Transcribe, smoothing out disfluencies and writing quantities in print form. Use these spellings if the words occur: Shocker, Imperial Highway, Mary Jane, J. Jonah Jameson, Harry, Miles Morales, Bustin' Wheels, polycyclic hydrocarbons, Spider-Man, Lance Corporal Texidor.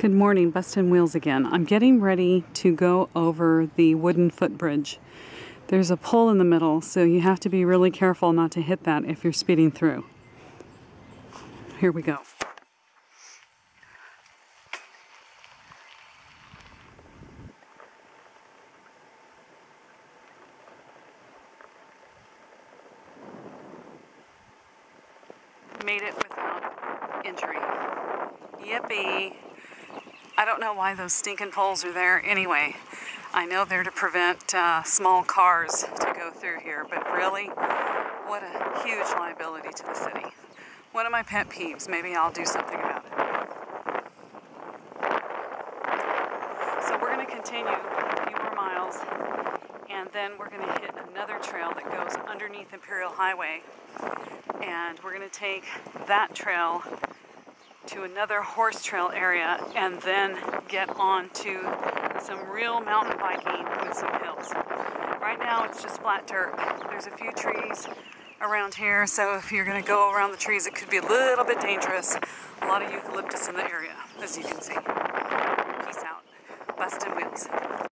Good morning, Bustin' Wheels again. I'm getting ready to go over the wooden footbridge. There's a pole in the middle, so you have to be really careful not to hit that if you're speeding through. Here we go. Made it without injury. Yippee! I don't know why those stinking poles are there anyway. I know they're to prevent small cars to go through here, but really, what a huge liability to the city. One of my pet peeves. Maybe I'll do something about it. So we're going to continue a few more miles, and then we're going to hit another trail that goes underneath Imperial Highway, and we're going to take that trail to another horse trail area and then get on to some real mountain biking with some hills. Right now it's just flat dirt. There's a few trees around here, so if you're going to go around the trees it could be a little bit dangerous. A lot of eucalyptus in the area, as you can see. Peace out. Bustin' Wheels.